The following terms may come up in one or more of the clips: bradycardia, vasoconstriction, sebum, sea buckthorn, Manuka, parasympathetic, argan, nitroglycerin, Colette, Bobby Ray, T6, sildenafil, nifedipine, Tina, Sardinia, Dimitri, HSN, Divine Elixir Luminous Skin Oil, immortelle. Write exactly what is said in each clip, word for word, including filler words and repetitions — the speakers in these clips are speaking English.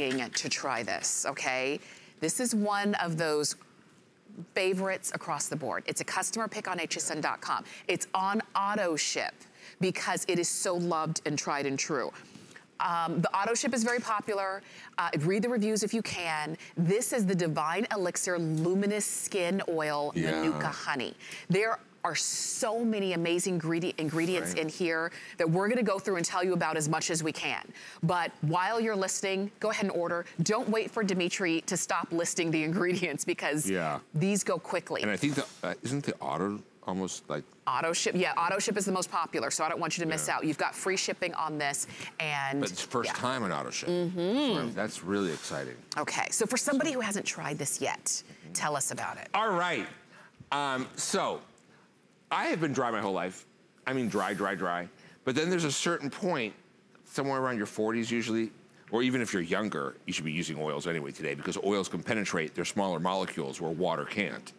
To try this, okay? This is one of those favorites across the board. It's a customer pick on H S N dot com. It's on auto ship because it is so loved and tried and true. Um, the auto ship is very popular. Uh, read the reviews if you can. This is the Divine Elixir Luminous Skin Oil, yeah. Manuka Honey. There are so many amazing ingredients right. in here that we're gonna go through and tell you about as much as we can. But while you're listening, go ahead and order. Don't wait for Dimitri to stop listing the ingredients because yeah. these go quickly. And I think, the, uh, isn't the auto almost like? Auto ship, yeah, auto ship is the most popular, so I don't want you to miss yeah. out. You've got free shipping on this and. But it's first yeah. time in auto ship. Mm-hmm. So that's really exciting. Okay, so for somebody who hasn't tried this yet, mm-hmm. tell us about it. All right, um, so. I have been dry my whole life. I mean dry, dry, dry. But then there's a certain point, somewhere around your forties usually, or even if you're younger, you should be using oils anyway today because oils can penetrate their smaller molecules where water can't.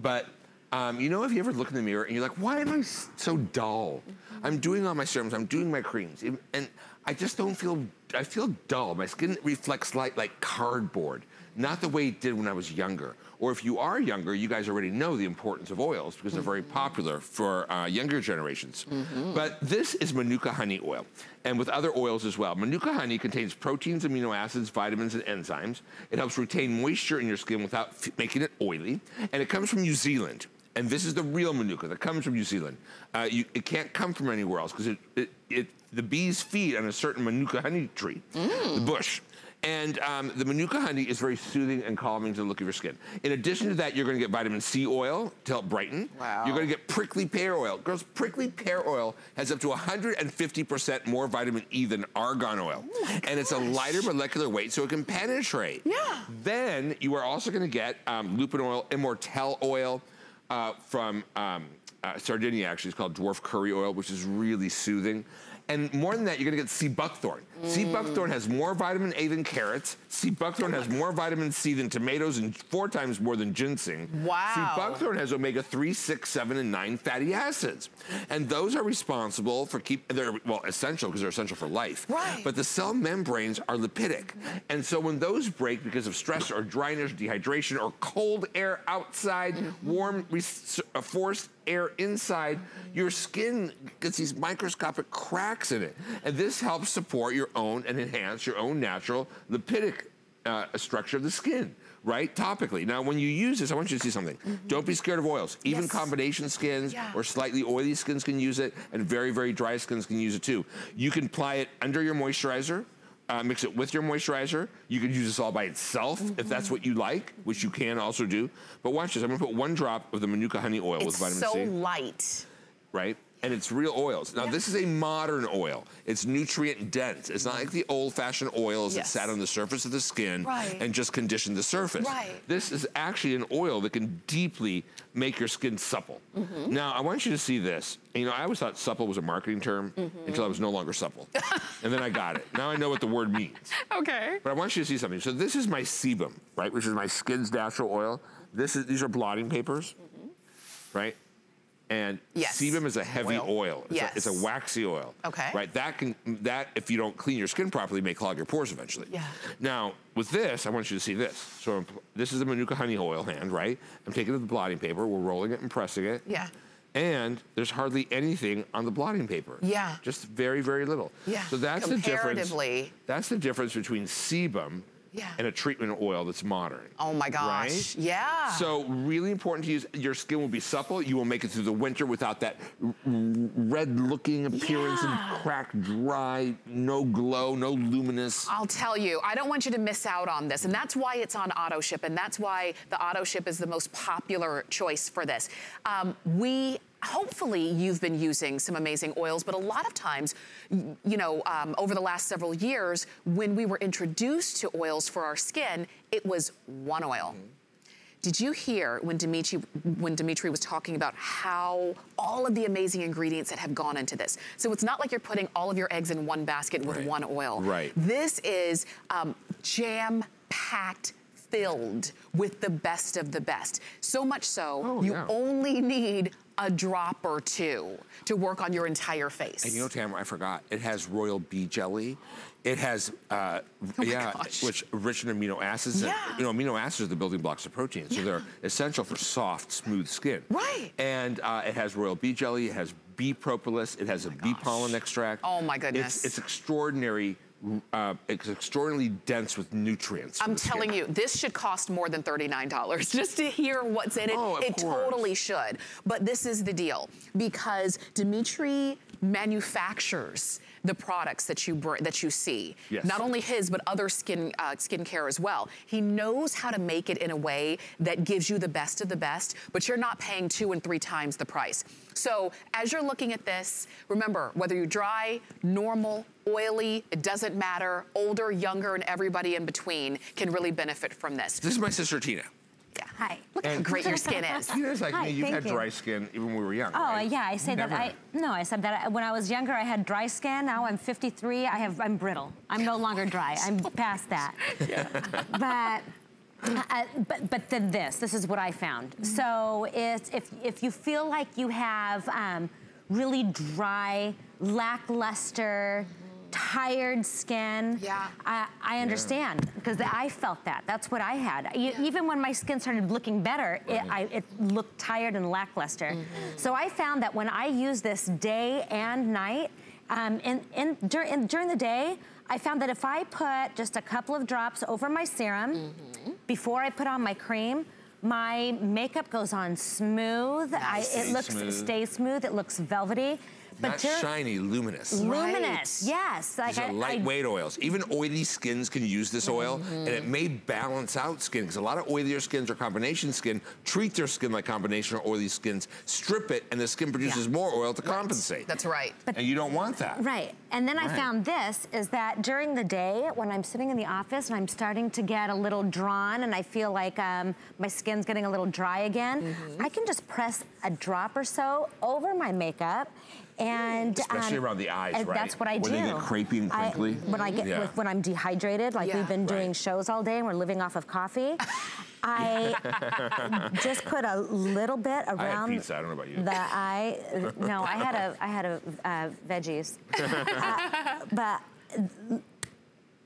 But um, you know, if you ever look in the mirror and you're like, why am I so dull? I'm doing all my serums, I'm doing my creams, and I just don't feel, I feel dull. My skin reflects light like cardboard, not the way it did when I was younger. Or if you are younger, you guys already know the importance of oils because they're very popular for uh, younger generations. Mm-hmm. But this is Manuka honey oil, and with other oils as well. Manuka honey contains proteins, amino acids, vitamins, and enzymes. It helps retain moisture in your skin without f making it oily, and it comes from New Zealand. And this is the real Manuka that comes from New Zealand. Uh, you, it can't come from anywhere else because it, it, it, the bees feed on a certain Manuka honey tree, mm. the bush. And um, the Manuka honey is very soothing and calming to the look of your skin. In addition to that, you're gonna get vitamin C oil to help brighten. Wow. You're gonna get prickly pear oil. Girls, prickly pear oil has up to one hundred fifty percent more vitamin E than argan oil. Oh my gosh. And it's a lighter molecular weight, so it can penetrate. Yeah. Then you are also gonna get um, lupin oil, immortelle oil uh, from um, uh, Sardinia, actually. It's called dwarf curry oil, which is really soothing. And more than that, you're gonna get sea buckthorn. Mm. Sea buckthorn has more vitamin A than carrots. Sea buckthorn has more vitamin C than tomatoes and four times more than ginseng. Wow. Sea buckthorn has omega three, six, seven, and nine fatty acids. And those are responsible for keep, they're, well, essential because they're essential for life. Right. But the cell membranes are lipidic. And so when those break because of stress or dryness, dehydration, or cold air outside, mm-hmm. warm, uh, forced air inside, your skin gets these microscopic cracks in it. And this helps support your own and enhance your own natural lipidic uh, structure of the skin, right? Topically. Now, when you use this, I want you to see something. Mm-hmm. Don't be scared of oils. Even yes. combination skins yeah. or slightly oily skins can use it, and very, very dry skins can use it too. You can apply it under your moisturizer, uh, mix it with your moisturizer. You can use this all by itself mm-hmm. if that's what you like, which you can also do. But watch this. I'm gonna put one drop of the Manuka honey oil it's with vitamin so C. It's so light. Right? And it's real oils. Now, yeah. this is a modern oil. It's nutrient dense. It's not like the old-fashioned oils yes. that sat on the surface of the skin right. and just conditioned the surface. Right. This is actually an oil that can deeply make your skin supple. Mm-hmm. Now, I want you to see this. You know, I always thought supple was a marketing term mm-hmm. until I was no longer supple. And then I got it. Now I know what the word means. Okay. But I want you to see something. So this is my sebum, right, which is my skin's natural oil. This is, these are blotting papers, mm-hmm. right? And yes. sebum is a heavy oil. oil. It's, yes. a, it's a waxy oil. Okay. Right, that can, that if you don't clean your skin properly, may clog your pores eventually. Yeah. Now, with this, I want you to see this. So I'm, this is the Manuka honey oil hand, right? I'm taking the blotting paper, we're rolling it and pressing it. Yeah. And there's hardly anything on the blotting paper. Yeah. Just very, very little. Yeah, so that's the difference. That's the difference between sebum Yeah. and a treatment oil that's modern. Oh my gosh, right? yeah. So really important to use. Your skin will be supple. You will make it through the winter without that red-looking appearance yeah. and crack, dry, no glow, no luminous. I'll tell you, I don't want you to miss out on this, and that's why it's on auto ship, and that's why the auto ship is the most popular choice for this. Um, we. Hopefully you've been using some amazing oils, but a lot of times, you know, um, over the last several years, when we were introduced to oils for our skin, it was one oil. Mm-hmm. Did you hear when Dimitri, when Dimitri was talking about how all of the amazing ingredients that have gone into this? So it's not like you're putting all of your eggs in one basket with right. one oil. Right. This is um, jam-packed, filled with the best of the best. So much so, oh, you yeah. only need a drop or two to work on your entire face. And you know, Tamara, I forgot, it has royal bee jelly. It has, uh, oh yeah, gosh. which rich in amino acids. Yeah. And, you know, amino acids are the building blocks of protein, so yeah. they're essential for soft, smooth skin. Right. And uh, it has royal bee jelly, it has bee propolis, it has oh a gosh. bee pollen extract. Oh my goodness. It's, it's extraordinary. Uh, it's extraordinarily dense with nutrients. I'm telling you, this should cost more than thirty-nine dollars just to hear what's in it. Oh, of course. It totally should. But this is the deal, because Dimitri manufactures the products that you bring, that you see. Yes. Not only his, but other skin uh, skincare as well. He knows how to make it in a way that gives you the best of the best, but you're not paying two and three times the price. So as you're looking at this, remember, whether you're dry, normal, oily, it doesn't matter, older, younger, and everybody in between can really benefit from this. This is my sister, Tina. Yeah. Hi. Look and how great your skin is. Tina's like Hi, me, you've had you. dry skin even when we were young. Oh, right? yeah, I said Never. that I, no, I said that I, when I was younger I had dry skin, now I'm fifty-three, I have, I'm brittle. I'm no longer dry, I'm past that. Yeah. But, Uh, but, but then this, this is what I found. Mm-hmm. So it's, if, if you feel like you have um, really dry, lackluster, tired skin, yeah. I, I understand, because yeah. I felt that. That's what I had. You, yeah. Even when my skin started looking better, right. it, I, it looked tired and lackluster. Mm-hmm. So I found that when I use this day and night, um, in, in, dur in, during the day, I found that if I put just a couple of drops over my serum, mm-hmm. before I put on my cream, my makeup goes on smooth. Nice. I, it looks, smooth. stays smooth, it looks velvety. But Not shiny, luminous. Luminous, right. yes. Like These I, are lightweight I, oils. Even oily skins can use this oil, mm-hmm. and it may balance out skin, because a lot of oilier skins or combination skin treat their skin like combination or oily skins, strip it, and the skin produces yeah. more oil to right. compensate. That's right. But, and you don't want that. Right. And then right. I found this, is that during the day, when I'm sitting in the office and I'm starting to get a little drawn, and I feel like um, my skin's getting a little dry again, mm-hmm. I can just press a drop or so over my makeup, and especially um, around the eyes, right? That's what I do. When they get crepey and crinkly. I, when I get, yeah. when I'm dehydrated, like yeah. we've been doing right. shows all day and we're living off of coffee, I just put a little bit around. I had pizza. I don't know about you. The eye. No, I had a. I had a uh, veggies. uh, but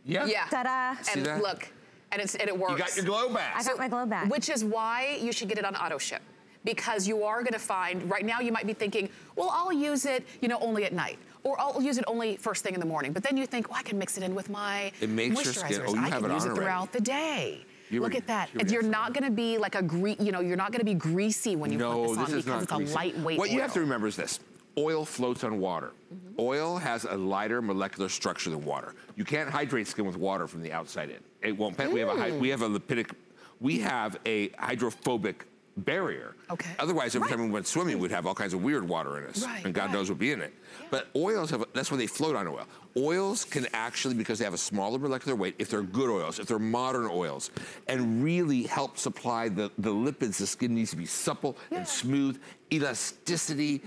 yeah. yeah. Ta-da! And that? look, and it's and it works. You got your glow back. I got so, my glow back. Which is why you should get it on auto ship. Because you are gonna find, right now you might be thinking, well, I'll use it, you know, only at night. Or I'll use it only first thing in the morning. But then you think, well, I can mix it in with my moisturizers. It makes your skin, oh, you have it on already. I can use it throughout the day. You Look were, at that. You you're not going to be like a gre you know, you're not going to be greasy when you no, put this on, this because it's greasy. a lightweight What oil. you have to remember is this. Oil floats on water. Mm-hmm. Oil has a lighter molecular structure than water. You can't hydrate skin with water from the outside in. It won't mm. we have a we have a lipidic we have a hydrophobic barrier. Okay. Otherwise, every right. time we went swimming, we'd have all kinds of weird water in us, right, and God right. knows what'd be in it. Yeah. But oils have, that's why they float on oil. Oils can actually, because they have a smaller molecular weight, if they're good oils, if they're modern oils, and really help supply the, the lipids the skin needs to be supple yeah. and smooth, elasticity,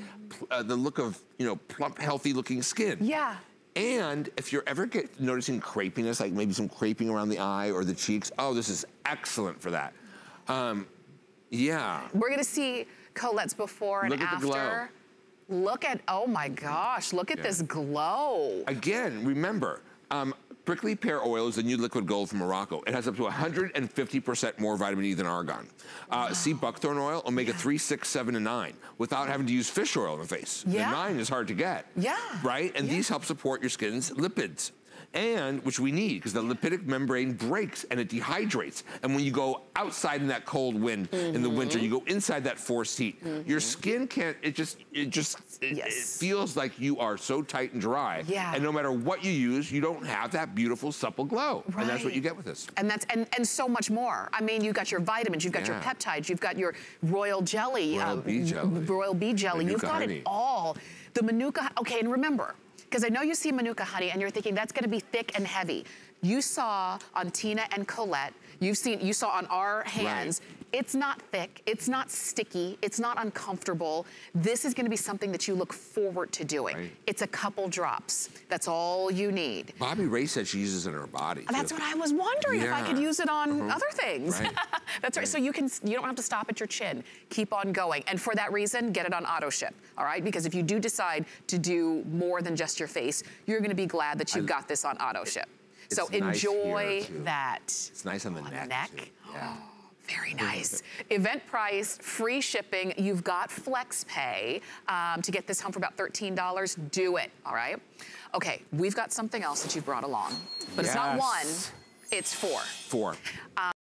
uh, the look of, you know, plump, healthy looking skin. Yeah. And if you're ever get, noticing crepiness, like maybe some creping around the eye or the cheeks, oh, this is excellent for that. Um, Yeah. We're gonna see Colette's before and after. Look at, oh my gosh, look at yeah. this glow. Again, remember, um, prickly pear oil is the new liquid gold from Morocco. It has up to one hundred fifty percent more vitamin E than argan. Uh, wow. See buckthorn oil, omega three, yeah. six, seven, and nine, without having to use fish oil in the face. Yeah. The nine is hard to get. Yeah. Right? And yeah. these help support your skin's lipids. And, which we need, because the lipidic membrane breaks and it dehydrates. And when you go outside in that cold wind mm-hmm. in the winter, you go inside that forced heat, mm-hmm. your skin can't, it just, it just, it, yes. it feels like you are so tight and dry. Yeah. And no matter what you use, you don't have that beautiful supple glow. Right. And that's what you get with this. And that's, and, and so much more. I mean, you've got your vitamins, you've got yeah. your peptides, you've got your royal jelly. Royal um, bee jelly. Royal bee jelly. Manuka you've got honey. it all. The Manuka, okay, and remember, because I know you see Manuka honey and you're thinking that's gonna be thick and heavy. you saw on Tina and Colette, you've seen, you saw on our hands, right. It's not thick, it's not sticky, it's not uncomfortable. This is gonna be something that you look forward to doing. Right. It's a couple drops, that's all you need. Bobby Ray said she uses it in her body. That's too. What I was wondering, yeah. if I could use it on uh-huh. other things. Right. That's right. right, so you can, you don't have to stop at your chin, keep on going. And for that reason, get it on auto ship, all right? Because if you do decide to do more than just your face, you're gonna be glad that you've I, got this on auto ship. So nice enjoy that. It's nice on the on neck, the neck. Yeah. Very nice. Event price, free shipping. You've got flex pay um, to get this home for about thirteen dollars. Do it, all right? Okay, we've got something else that you brought along. But yes. It's not one, it's four. Four. Um,